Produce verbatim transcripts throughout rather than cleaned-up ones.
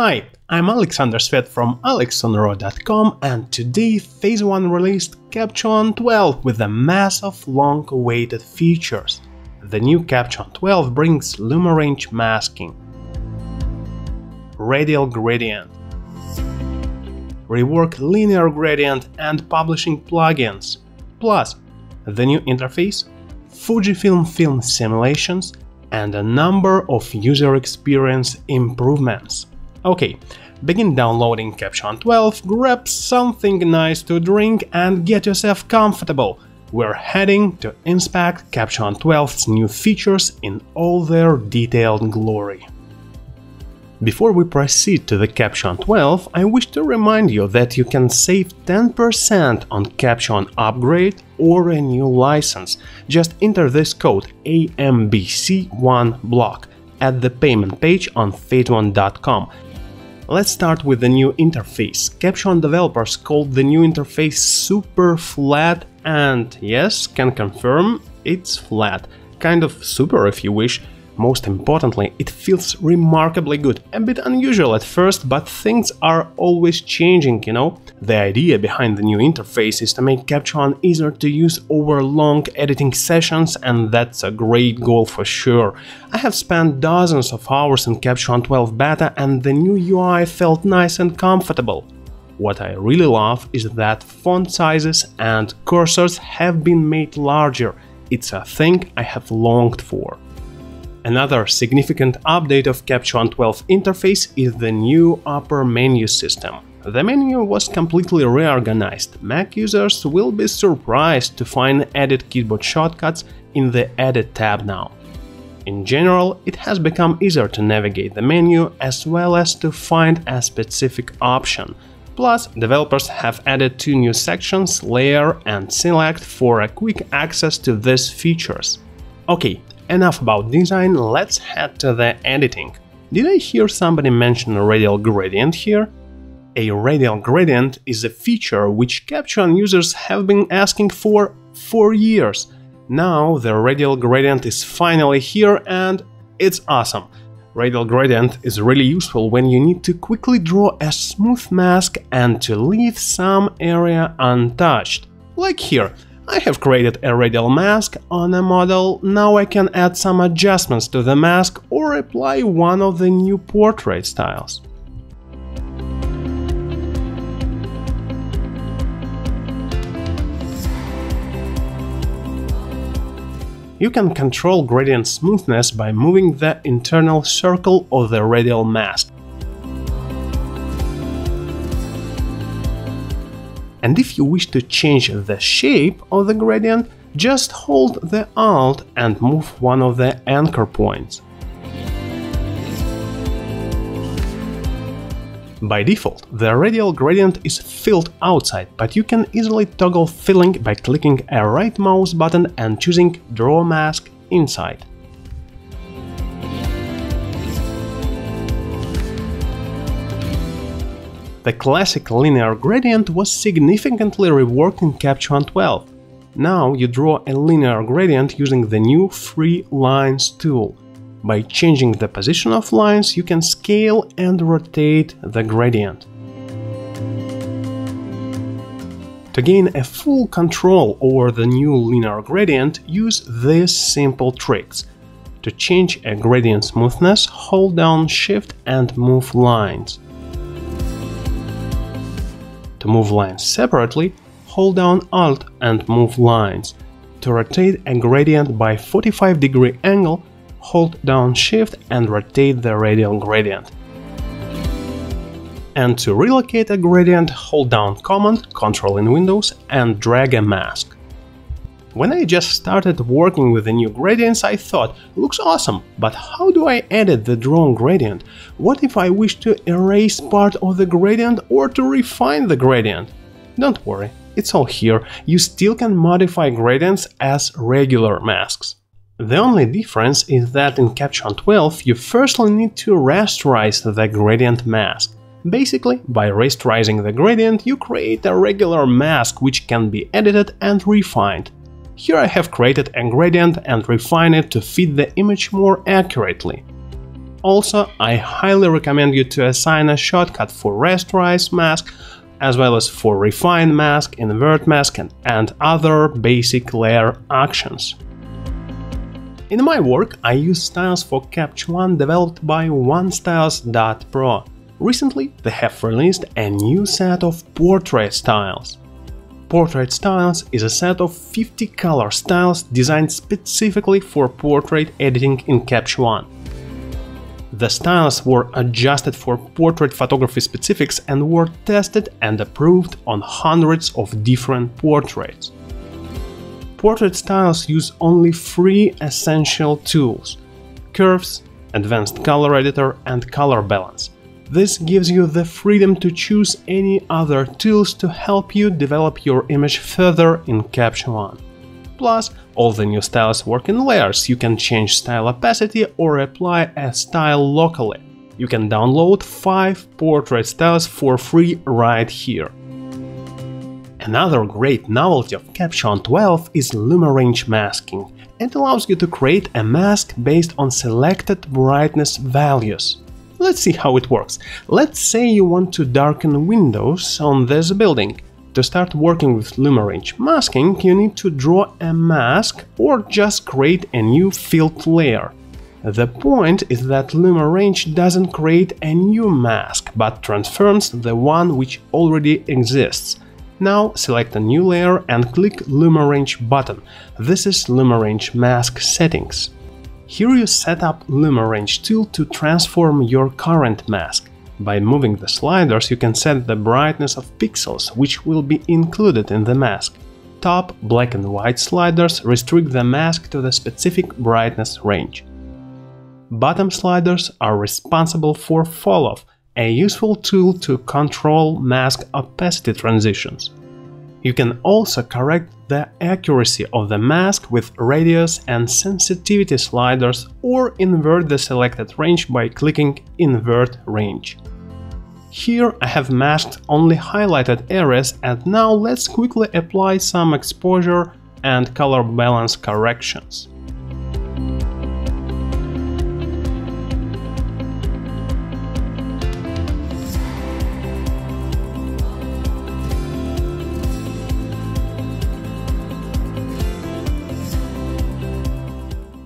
Hi, I'm Alexander Svet from alexon raw dot com, and today Phase One released Capture on twelve with a mass of long-awaited features. The new Capture on twelve brings Luma Range Masking, Radial Gradient, reworked Linear Gradient and Publishing Plugins, plus the new interface, Fujifilm Film Simulations, and a number of user experience improvements. Okay, begin downloading Capture on twelve, grab something nice to drink and get yourself comfortable. We're heading to inspect Capture on twelve's new features in all their detailed glory. Before we proceed to the Capture on twelve, I wish to remind you that you can save ten percent on Capture on upgrade or a new license. Just enter this code A M B C one block at the payment page on phase one dot com. Let's start with the new interface. Capture on developers called the new interface super flat, and yes, can confirm, it's flat. Kind of super if you wish. Most importantly, it feels remarkably good, a bit unusual at first, but things are always changing, you know? The idea behind the new interface is to make Capture On easier to use over long editing sessions, and that's a great goal for sure. I have spent dozens of hours in Capture On twelve beta, and the new U I felt nice and comfortable. What I really love is that font sizes and cursors have been made larger. It's a thing I have longed for. Another significant update of Capture on twelve interface is the new upper menu system. The menu was completely reorganized. Mac users will be surprised to find edit keyboard shortcuts in the Edit tab now. In general, it has become easier to navigate the menu as well as to find a specific option. Plus, developers have added two new sections, Layer and Select, for a quick access to these features. Okay. Enough about design, let's head to the editing. Did I hear somebody mention a radial gradient here? A radial gradient is a feature which Capture On users have been asking for for years. Now the radial gradient is finally here, and it's awesome. Radial gradient is really useful when you need to quickly draw a smooth mask and to leave some area untouched, like here. I have created a radial mask on a model, now I can add some adjustments to the mask or apply one of the new portrait styles. You can control gradient smoothness by moving the internal circle of the radial mask. And if you wish to change the shape of the gradient, just hold the Alt and move one of the anchor points. By default, the radial gradient is filled outside, but you can easily toggle filling by clicking a right mouse button and choosing Draw Mask Inside. The classic linear gradient was significantly reworked in Capture on twelve. Now you draw a linear gradient using the new Free Lines tool. By changing the position of lines, you can scale and rotate the gradient. To gain a full control over the new linear gradient, use these simple tricks. To change a gradient smoothness, hold down Shift and move lines. To move lines separately, hold down Alt and move lines. To rotate a gradient by forty-five degree angle, hold down Shift and rotate the radial gradient. And to relocate a gradient, hold down Command, Control in Windows, and drag a mask. When I just started working with the new gradients, I thought, looks awesome, but how do I edit the drawn gradient? What if I wish to erase part of the gradient or to refine the gradient? Don't worry, it's all here. You still can modify gradients as regular masks. The only difference is that in Capture on twelve you firstly need to rasterize the gradient mask. Basically, by rasterizing the gradient, you create a regular mask which can be edited and refined. Here I have created a gradient and refined it to fit the image more accurately. Also, I highly recommend you to assign a shortcut for rasterize mask, as well as for refine mask, invert mask and, and other basic layer actions. In my work, I use styles for Capture One developed by one styles dot pro. Recently, they have released a new set of portrait styles. Portrait Styles is a set of fifty color styles designed specifically for portrait editing in Capture One. The styles were adjusted for portrait photography specifics and were tested and approved on hundreds of different portraits. Portrait Styles use only three essential tools – curves, advanced color editor and color balance. This gives you the freedom to choose any other tools to help you develop your image further in Capture One. Plus, all the new styles work in layers, you can change style opacity or apply a style locally. You can download five portrait styles for free right here. Another great novelty of Capture One twelve is Luma Range Masking. It allows you to create a mask based on selected brightness values. Let's see how it works. Let's say you want to darken windows on this building. To start working with Luma Range Masking, you need to draw a mask or just create a new filled layer. The point is that Luma Range doesn't create a new mask, but transforms the one which already exists. Now select a new layer and click Luma Range button. This is Luma Range Mask settings. Here you set up Luma Range tool to transform your current mask. By moving the sliders, you can set the brightness of pixels, which will be included in the mask. Top, black and white sliders restrict the mask to the specific brightness range. Bottom sliders are responsible for fall-off, a useful tool to control mask opacity transitions. You can also correct the accuracy of the mask with radius and sensitivity sliders or invert the selected range by clicking Invert Range. Here I have masked only highlighted areas, and now let's quickly apply some exposure and color balance corrections.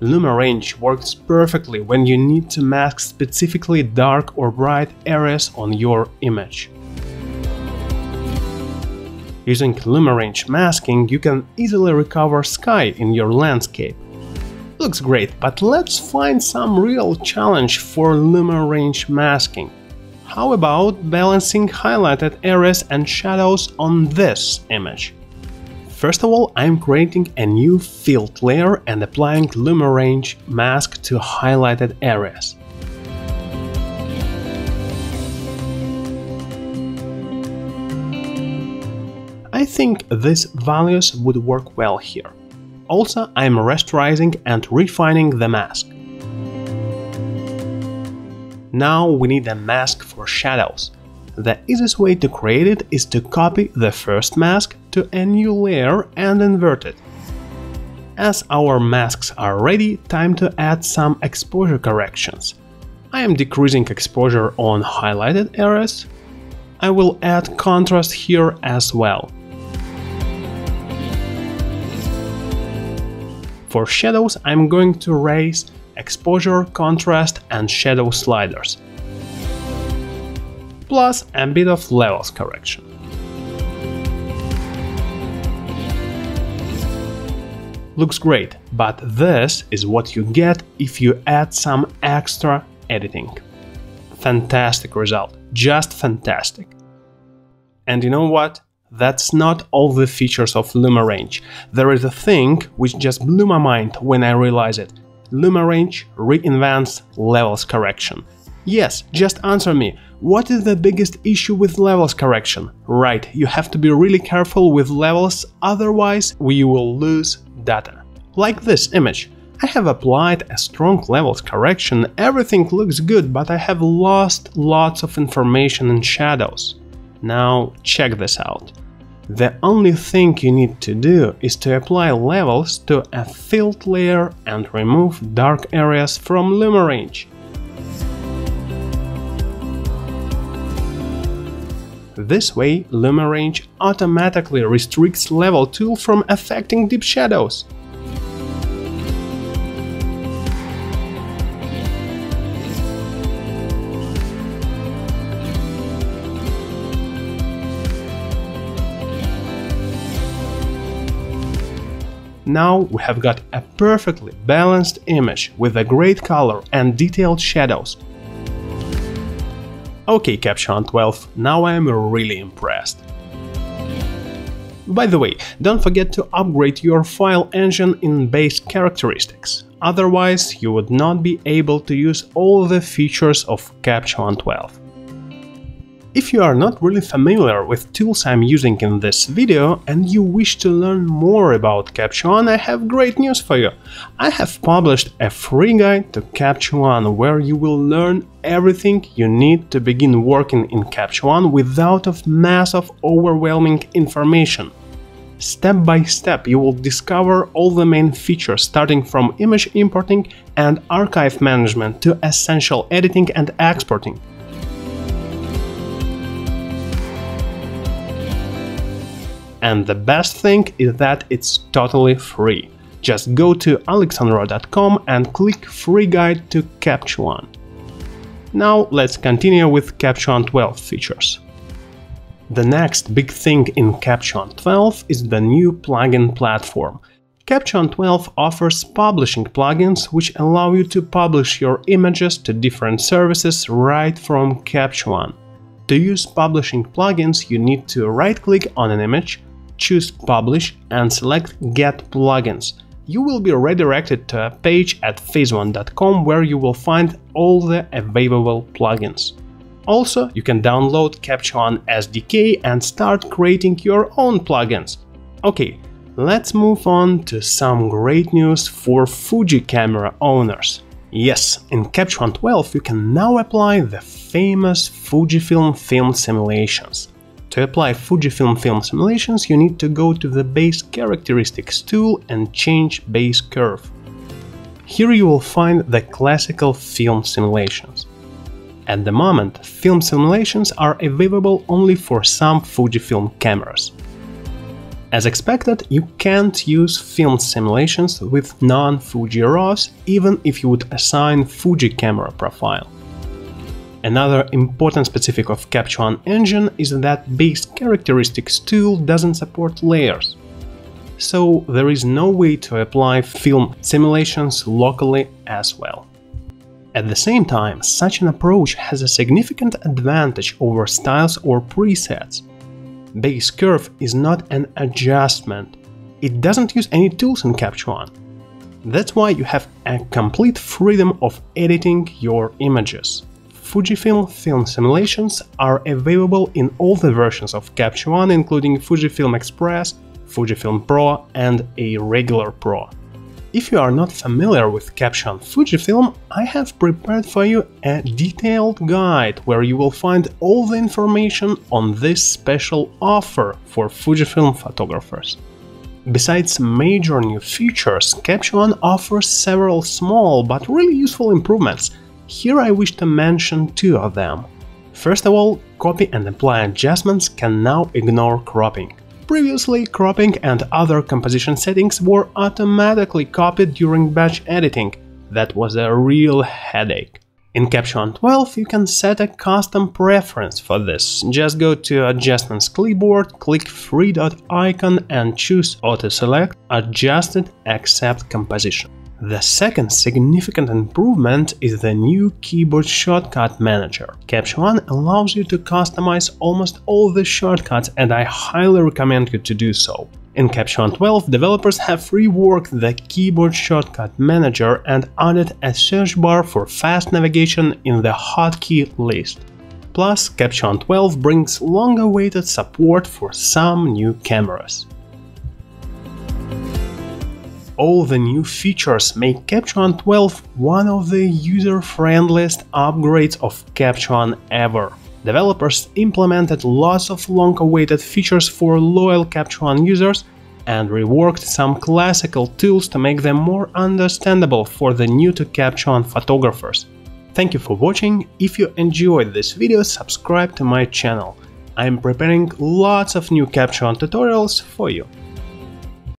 Luma Range works perfectly when you need to mask specifically dark or bright areas on your image. Using Luma Range masking, you can easily recover sky in your landscape. Looks great, but let's find some real challenge for Luma Range masking. How about balancing highlighted areas and shadows on this image? First of all, I'm creating a new filled layer and applying Luma Range Mask to highlighted areas. I think these values would work well here. Also, I'm rasterizing and refining the mask. Now we need a mask for shadows. The easiest way to create it is to copy the first mask to a new layer and invert it. As our masks are ready, time to add some exposure corrections. I am decreasing exposure on highlighted areas. I will add contrast here as well. For shadows, I'm going to raise exposure, contrast and shadow sliders. Plus a bit of levels correction. Looks great, but this is what you get if you add some extra editing. Fantastic result, just fantastic. And you know what? That's not all the features of Luma Range. There is a thing which just blew my mind when I realized it. Luma Range reinvents levels correction. Yes, just answer me. What is the biggest issue with levels correction? Right, you have to be really careful with levels, otherwise we will lose data. Like this image. I have applied a strong levels correction, everything looks good, but I have lost lots of information in shadows. Now check this out. The only thing you need to do is to apply levels to a filled layer and remove dark areas from Luma Range. This way, Luma Range automatically restricts level tool from affecting deep shadows. Now we have got a perfectly balanced image with a great color and detailed shadows. Okay, Caption twelve, now I am really impressed. By the way, don't forget to upgrade your file engine in base characteristics, otherwise you would not be able to use all the features of Caption twelve. If you are not really familiar with tools I'm using in this video and you wish to learn more about Capture One, I have great news for you. I have published a free guide to Capture One where you will learn everything you need to begin working in Capture One without a mass of overwhelming information. Step by step you will discover all the main features, starting from image importing and archive management to essential editing and exporting. And the best thing is that it's totally free. Just go to alexon raw dot com and click Free Guide to Capture One. Now let's continue with Capture One twelve features. The next big thing in Capture One twelve is the new plugin platform. Capture One twelve offers publishing plugins which allow you to publish your images to different services right from Capture One. To use publishing plugins, you need to right-click on an image, choose Publish and select Get Plugins. You will be redirected to a page at phase one dot com where you will find all the available plugins. Also, you can download Capture One S D K and start creating your own plugins. Okay, let's move on to some great news for Fuji camera owners. Yes, in Capture One twelve you can now apply the famous Fujifilm Film Simulations. To apply Fujifilm Film Simulations, you need to go to the Base Characteristics tool and change Base Curve. Here you will find the classical film simulations. At the moment, film simulations are available only for some Fujifilm cameras. As expected, you can't use film simulations with non-Fuji RAWs, even if you would assign Fuji camera profile. Another important specific of Capture One engine is that Base Characteristics tool doesn't support layers. So there is no way to apply film simulations locally as well. At the same time, such an approach has a significant advantage over styles or presets. Base curve is not an adjustment. It doesn't use any tools in Capture One. That's why you have a complete freedom of editing your images. Fujifilm Film Simulations are available in all the versions of Capture One, including Fujifilm Express, Fujifilm Pro and a regular Pro. If you are not familiar with Capture One Fujifilm, I have prepared for you a detailed guide where you will find all the information on this special offer for Fujifilm photographers. Besides major new features, Capture One offers several small but really useful improvements. Here I wish to mention two of them. First of all, copy and apply adjustments can now ignore cropping. Previously, cropping and other composition settings were automatically copied during batch editing. That was a real headache. In Capture One twelve you can set a custom preference for this. Just go to Adjustments Clipboard, click three dot icon and choose Auto Select, Adjusted, Accept Composition. The second significant improvement is the new keyboard shortcut manager. Capture One allows you to customize almost all the shortcuts, and I highly recommend you to do so. In Capture One twelve, developers have reworked the keyboard shortcut manager and added a search bar for fast navigation in the hotkey list. Plus, Capture One twelve brings long-awaited support for some new cameras. All the new features make Capture One twelve one of the user-friendliest upgrades of Capture One ever. Developers implemented lots of long-awaited features for loyal Capture One users and reworked some classical tools to make them more understandable for the new-to-Capture One photographers. Thank you for watching. If you enjoyed this video, subscribe to my channel. I'm preparing lots of new capture on tutorials for you.